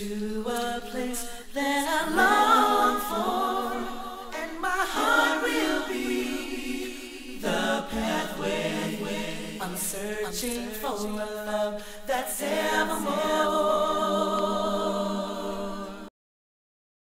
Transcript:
to a place that I long for, and my heart will be the pathway. I'm searching for a love that's evermore.